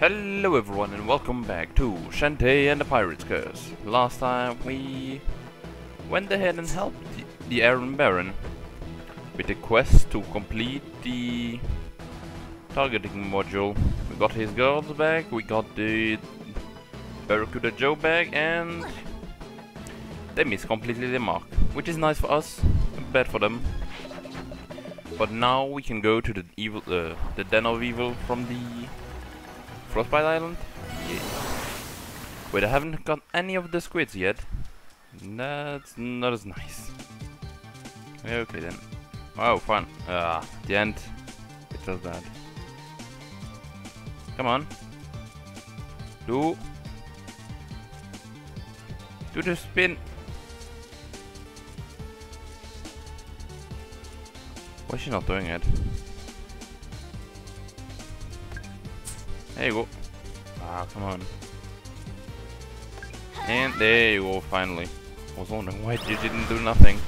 Hello everyone and welcome back to Shantae and the Pirate's Curse. Last time we went ahead and helped the Iron Baron with the quest to complete the targeting module. We got his guards back, we got the Barracuda Joe back, and they missed completely the mark, which is nice for us, bad for them. But now we can go to the Den of Evil from the Frostbite Island. Yeah. Wait, I haven't got any of the squids yet. That's not as nice. Okay then. Oh, fun. Ah, the end. It was bad. Come on. Do the spin. Why is she not doing it? There you go. Ah, come on. And there you go, finally. I was wondering why you didn't do nothing.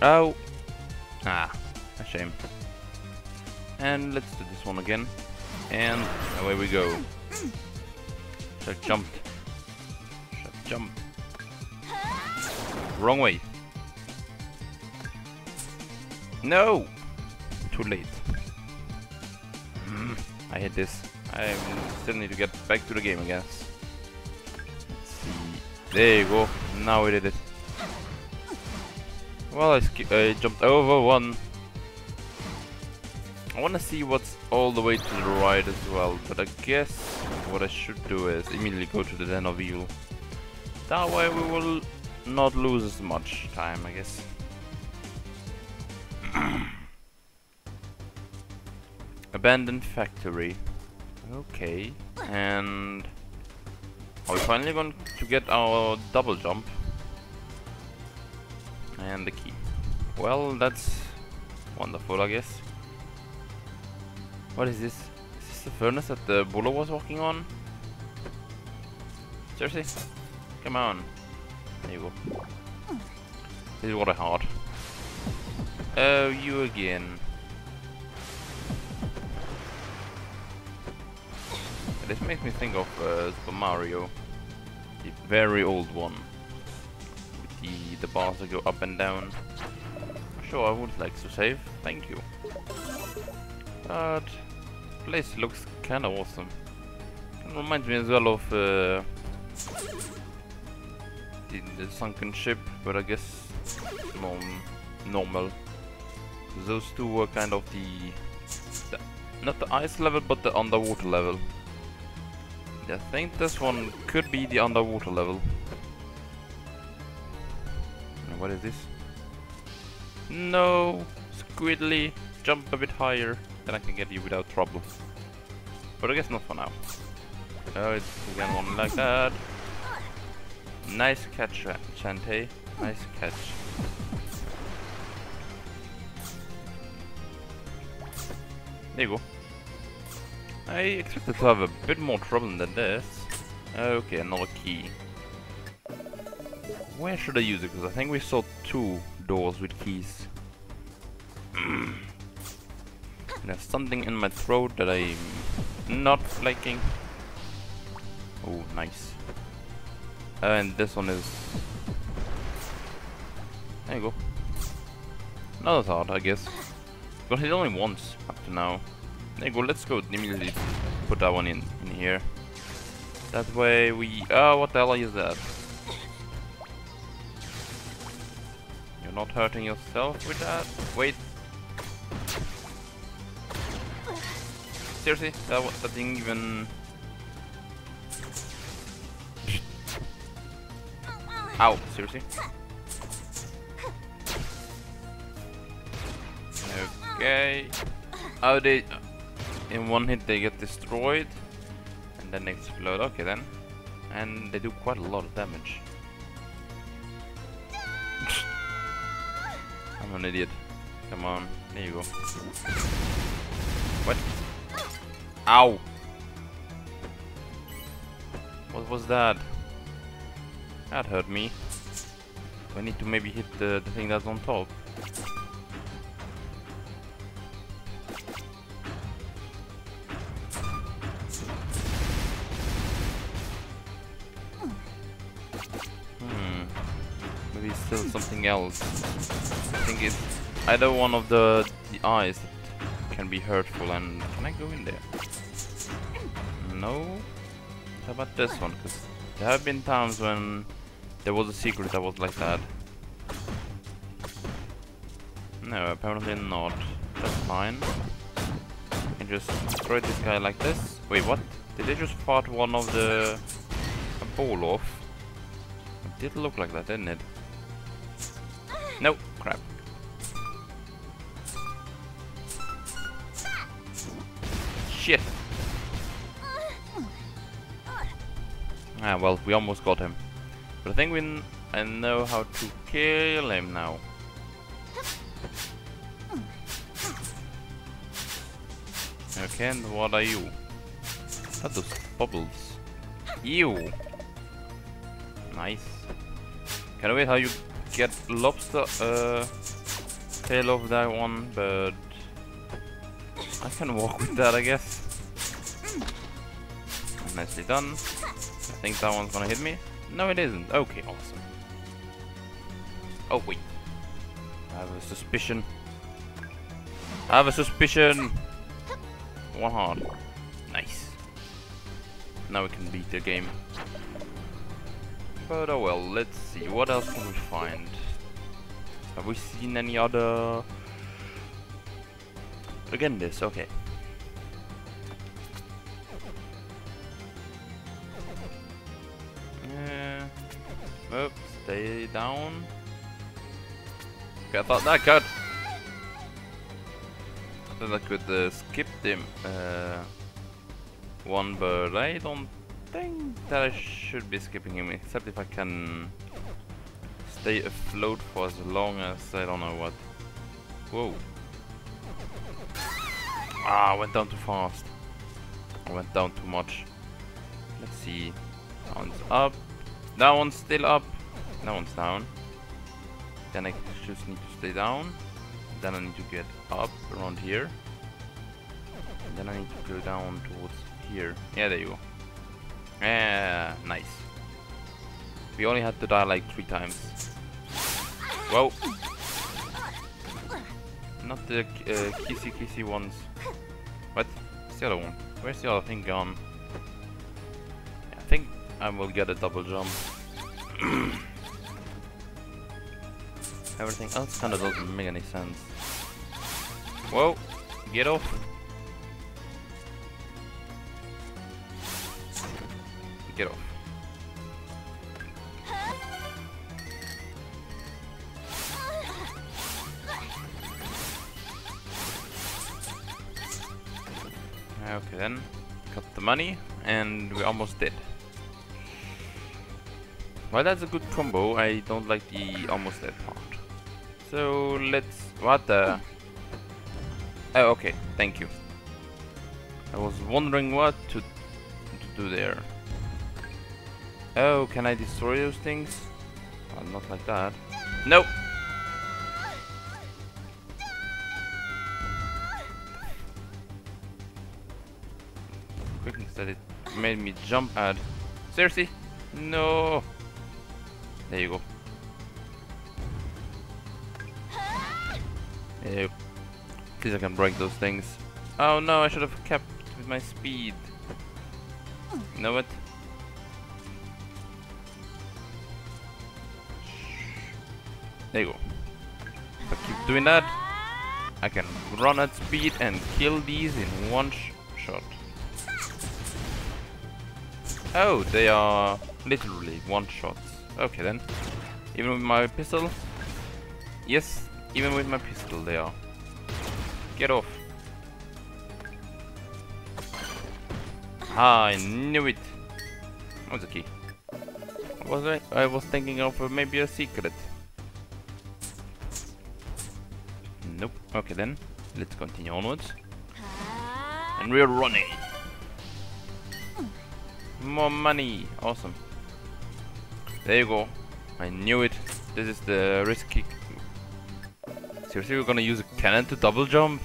Oh. Ah, a shame. And let's do this one again. And away we go. Should've jumped. Should've jumped. Wrong way. No! Too late. I hit this. I still need to get back to the game, I guess. Let's see. There you go. Now we did it. Well, I jumped over one. I want to see what's all the way to the right as well, but I guess what I should do is immediately go to the Den of Evil. That way we will not lose as much time, I guess. Abandoned factory. Okay, and are we finally going to get our double jump? And the key. Well, that's wonderful, I guess. What is this? Is this the furnace that the Bullo was working on? Seriously? Come on. There you go. This is what I heard. Oh, you again. This makes me think of Super Mario, the very old one, with the bars that go up and down. Sure, I would like to save, thank you. But this place looks kinda awesome. It reminds me as well of the sunken ship, but I guess normal. Those two were kind of the not the ice level, but the underwater level. I think this one could be the underwater level. What is this? No! Squidly! Jump a bit higher, then I can get you without trouble. But I guess not for now. Oh, it's again one like that. Nice catch, Shantae. Nice catch. There you go. I expected to have a bit more trouble than this. Okay, another key. Where should I use it? Because I think we saw two doors with keys. There's something in my throat that I'm not liking. Oh, nice. And this one is... There you go. Another thought, I guess. Got hit only once up to now. There you go, let's go immediately put that one in here. That way we... Oh, what the hell is that? You're not hurting yourself with that? Wait. Seriously? That didn't even... Ow, seriously? Okay. Oh, they... In one hit they get destroyed and then explode. Okay then, and they do quite a lot of damage. I'm an idiot. Come on, there you go. What? Ow! What was that? That hurt me. We need to maybe hit the thing that's on top. still something else. I think it's either one of the eyes that can be hurtful. And can I go in there? No. How about this one? Because there have been times when there was a secret that was like that. No, apparently not. That's fine. I can just destroy this guy like this. Wait, what? Did they just fart one of the... a ball off? It did look like that, didn't it? No, crap. Shit! Ah, well, we almost got him. But I think I know how to kill him now. Okay, and what are you? What are those bubbles? Ew! Nice. Can I wait how you get lobster tail of that one, but I can walk with that, I guess. Nicely done. I think that one's gonna hit me. No, it isn't. Okay, awesome. Oh, wait. I have a suspicion. I have a suspicion! One hard. Nice. Now we can beat the game. But oh well, let's see. What else can we find? Have we seen any other... Again, this. Okay. Oops, stay down. Okay, I thought that could. I thought I could skip him one, but I don't think that I should be skipping him, except if I can stay afloat for as long as I don't know what. Whoa. Ah, I went down too fast. I went down too much. Let's see. That one's up. That one's still up. That one's down. Then I just need to stay down. Then I need to get up around here. And then I need to go down towards here. Yeah, there you go. Yeah, nice. We only had to die like 3 times. Whoa. Not the kissy ones. What? What's the other one? Where's the other thing gone? I think I will get a double jump. Everything else kind of doesn't make any sense. Whoa, get off. Get off. Okay then, got the money and we almost did. Well, that's a good combo. I don't like the almost dead part. So let's... What the... Oh, okay. Thank you. I was wondering what to do there. Oh, can I destroy those things? Oh, not like that. No! Quickness that it made me jump at. Seriously? No! There you go. Ew. Please, I can break those things. Oh no, I should have kept with my speed. You know what? There you go. If I keep doing that, I can run at speed and kill these in one shot. Oh, they are literally one shots. Okay then. Even with my pistol? Yes, even with my pistol they are. Get off. Ah, I knew it. What's the key? I was thinking of maybe a secret. Nope. Okay then. Let's continue onwards. And we're running. More money. Awesome. There you go. I knew it. This is the risky. Seriously, we're gonna use a cannon to double jump?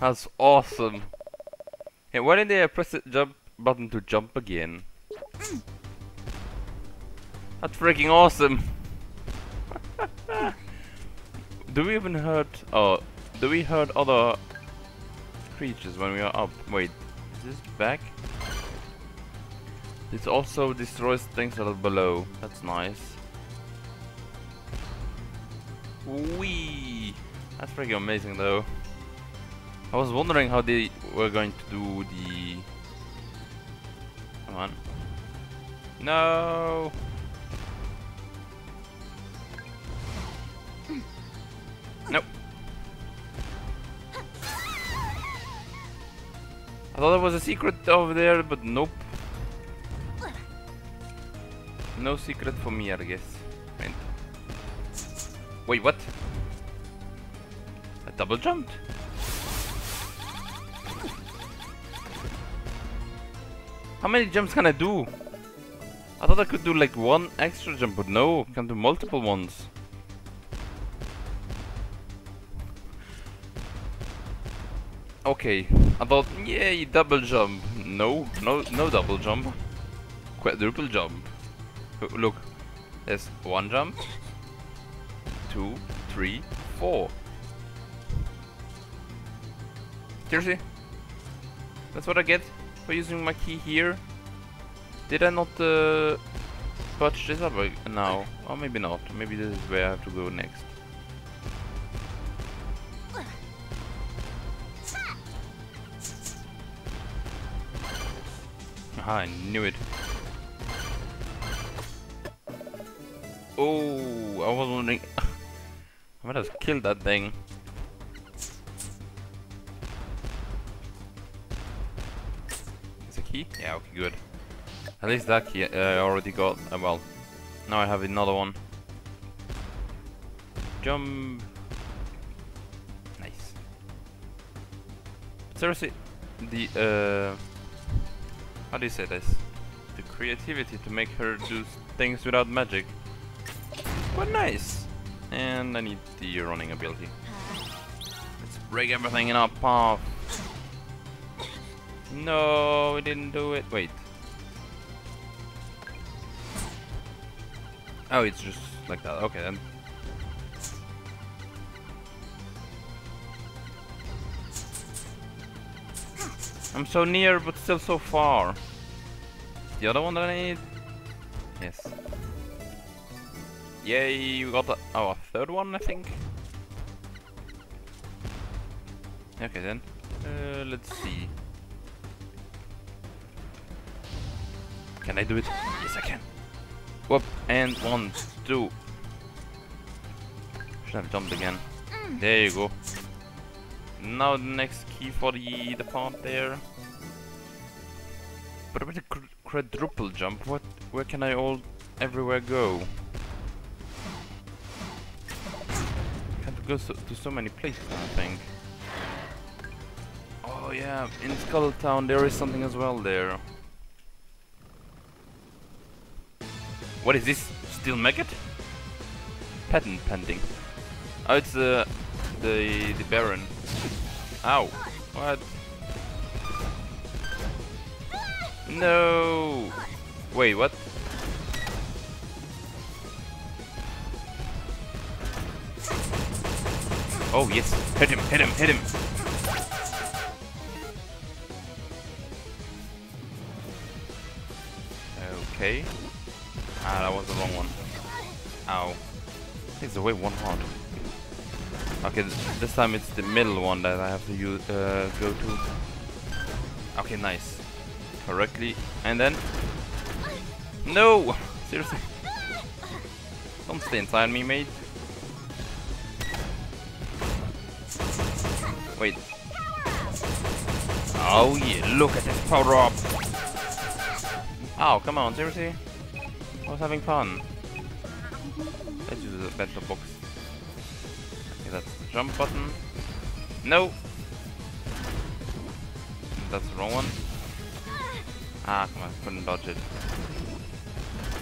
That's awesome. Hey, why didn't they press the jump button to jump again? That's freaking awesome. Do we even hurt... Oh, do we hurt other creatures when we are up? Wait, is this back? It also destroys things that are below. That's nice. Wee! That's pretty amazing though. I was wondering how they were going to do the... Come on. No! Nope. I thought there was a secret over there, but nope. No secret for me, I guess. Wait, what? I double jumped? How many jumps can I do? I thought I could do like one extra jump, but no, I can do multiple ones. Okay, I thought, yay, double jump. No, no double jump. Quadruple jump. Look, there's one jump, 2, 3, 4. Seriously? That's what I get for using my key here? Did I not patch this up now? Or maybe not. Maybe this is where I have to go next. Aha, I knew it. Oh, I was wondering. I might have killed that thing. Is a key? Yeah, okay, good. At least that key I already got. Well, now I have another one. Jump. Nice. Seriously, the how do you say this? The creativity to make her do things without magic. Quite nice! And I need the running ability. Let's break everything in our path! No, we didn't do it. Wait. Oh, it's just like that. Okay then. I'm so near, but still so far. The other one that I need? Yes. Yay, we got our third one, I think. Okay then, let's see. Can I do it? Yes, I can. Whoop, and 1, 2. Should have jumped again. There you go. Now the next key for the part there. But with a quadruple jump, what? Where can I all everywhere go? Goes to so many places, I think. Oh yeah, in Skull Town there is something as well there. What is this? Steel Maggot? Patent pending. Oh, it's the Baron. Ow! What? No! Wait, what? Oh yes, hit him, hit him, hit him! Okay. Ah, that was the wrong one. Ow. Takes away one heart. Okay, this time it's the middle one that I have to use, go to. Okay, nice. Correctly. And then... No! Seriously? Don't stay inside me, mate. Wait. Oh yeah, look at this power up! Oh, come on, seriously? I was having fun. Let's use the battle box. Okay, that's the jump button. No! That's the wrong one. Ah, come on, couldn't dodge it.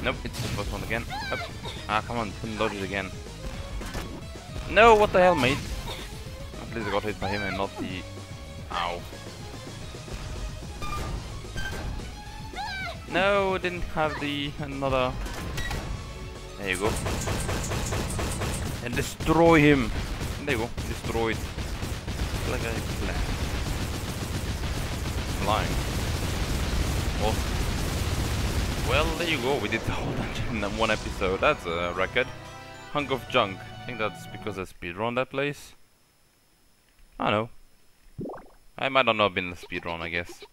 Nope, it's the first one again. Up. Ah, come on, couldn't dodge it again. No, what the hell, mate? At least I got hit by him and not the... Ow. No, didn't have the... another... There you go. And destroy him! There you go. Destroyed. Like a plan. Flying. Oh. Well, there you go. We did the whole dungeon in one episode. That's a record. Hunk of junk. I think that's because I speedrun that place. I don't know. I might not have been the speedrun, I guess.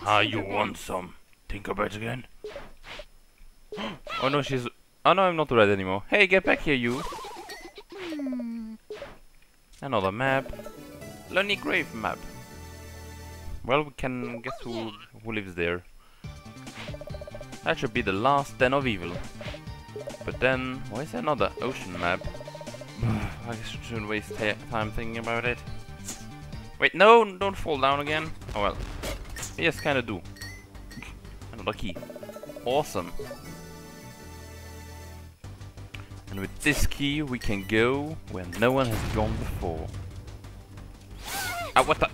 Ah, you want some Tinkerbirds again? Oh no, she's... Oh no, I'm not red anymore. Hey, get back here, you! Another map. Lonely Grave map. Well, we can guess who lives there. That should be the last Den of Evil. But then, why is there another ocean map? I shouldn't waste time thinking about it. Wait, no, don't fall down again. Oh well. Yes, kinda do. Another key. Awesome. And with this key, we can go where no one has gone before. Ah, what the?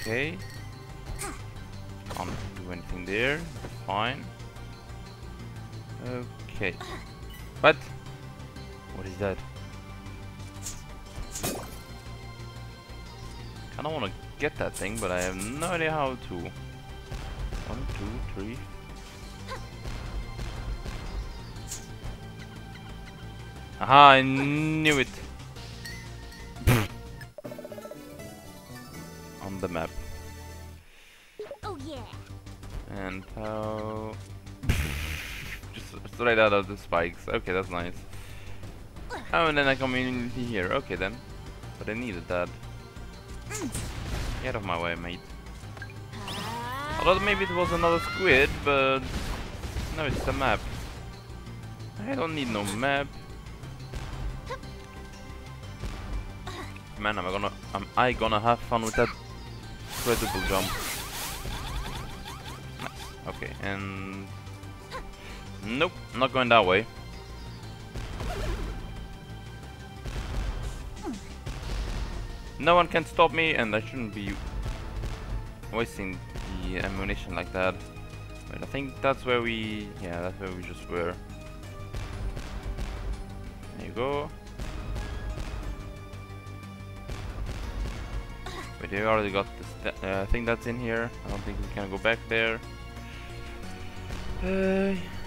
Okay. Can't do anything there. Fine. Okay. What? What is that? I don't want to get that thing, but I have no idea how to. 1, 2, 3. Aha, I knew it. On the map. Oh yeah. And how? Just right out of the spikes. Okay, that's nice. Oh, and then I come in here. Okay then. But I needed that. Get out of my way, mate. Although maybe it was another squid, but... No, it's the map. I don't need no map. Man, am I gonna have fun with that incredible jump. Nice. Okay, and... Nope, not going that way. No one can stop me, and I shouldn't be wasting the ammunition like that. But I think that's where we... Yeah, that's where we just were. There you go. Wait, we already got this thing that's in here. I don't think we can go back there.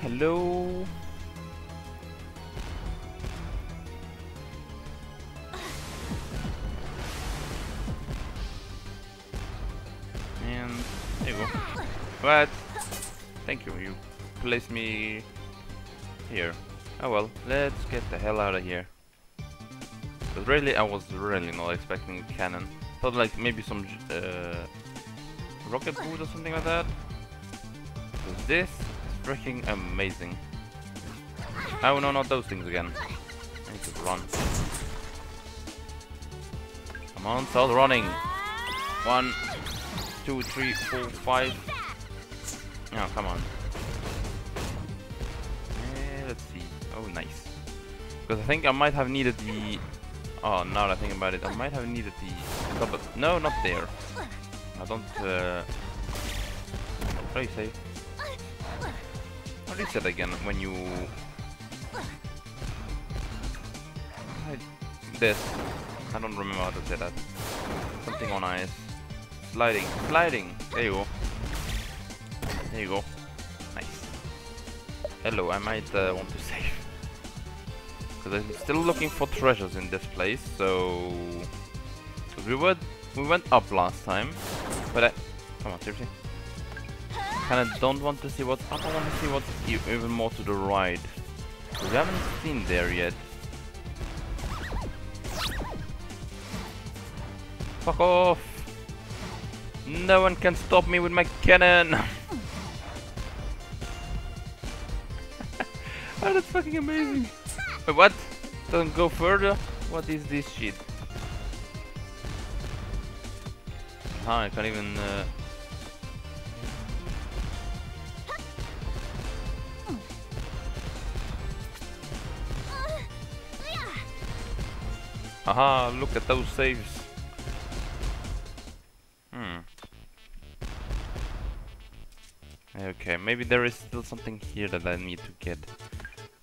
Hello? But thank you, you placed me here. Oh well, let's get the hell out of here. But really, I was really not expecting a cannon. Thought like maybe some rocket boot or something like that. But this is freaking amazing. Oh no, not those things again. I need to run. Come on, start running. 1, 2, 3, 4, 5. Oh, come on. Let's see. Oh, nice. Because I think I might have needed the... Oh, now that I think about it, I might have needed the... Double... No, not there. I don't... What do you say? What do you say again when you... This. I don't remember how to say that. Something on ice. Sliding. Sliding! There you go. There you go. Nice. Hello, I might want to save. Because I'm still looking for treasures in this place, so... Because we went up last time, but I... Come on, seriously? I kinda don't want to see what's up, I want to see what's even more to the right. We haven't seen there yet. Fuck off! No one can stop me with my cannon! Oh, that's fucking amazing! What? Don't go further? What is this shit? Ah, I can't even... Aha, look at those saves! Okay, maybe there is still something here that I need to get.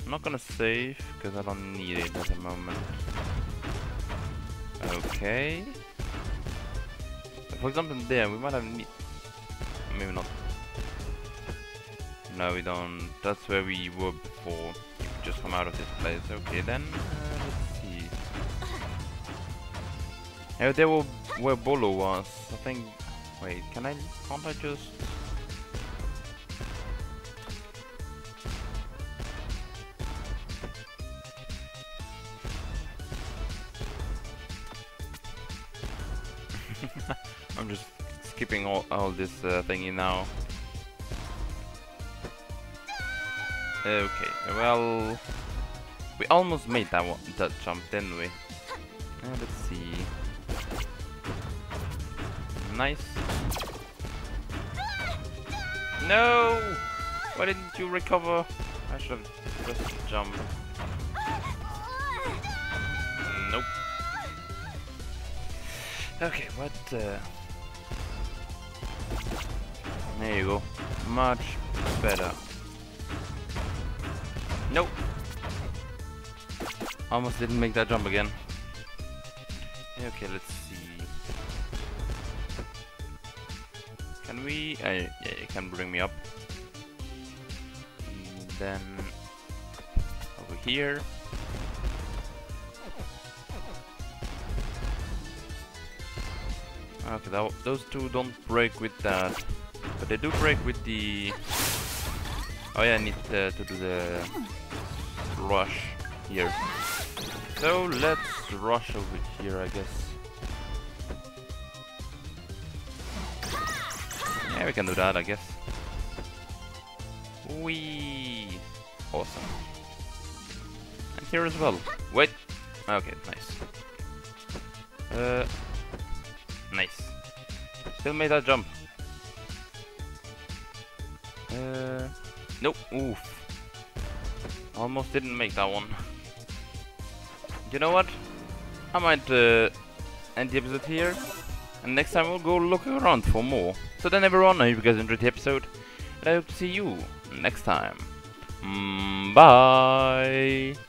I'm not gonna save, because I don't need it at the moment. Okay. For example, there, we might have need... Maybe not. No, we don't. That's where we were before. We just come out of this place. Okay, then... let's see. Oh, there were where Bullo was. I think... Wait, can't I just... I'm just skipping all this thingy now. Okay, well, we almost made that one, that jump, didn't we? Let's see. Nice. No! Why didn't you recover? I should have just jumped. Nope. Okay, what the... There you go. Much better. Nope. Almost didn't make that jump again. Okay, let's see. Can we... yeah, you can bring me up. And then... over here. Okay, those two don't break with that. But they do break with the... Oh yeah, I need to do the rush here. So let's rush over here, I guess. Yeah, we can do that, I guess. Whee! Awesome. And here as well. Wait! Okay, nice. Nice. Still made that jump. Nope. Oof. Almost didn't make that one. You know what? I might end the episode here. And next time we'll go look around for more. So then everyone, I hope you guys enjoyed the episode. And I hope to see you next time. Bye.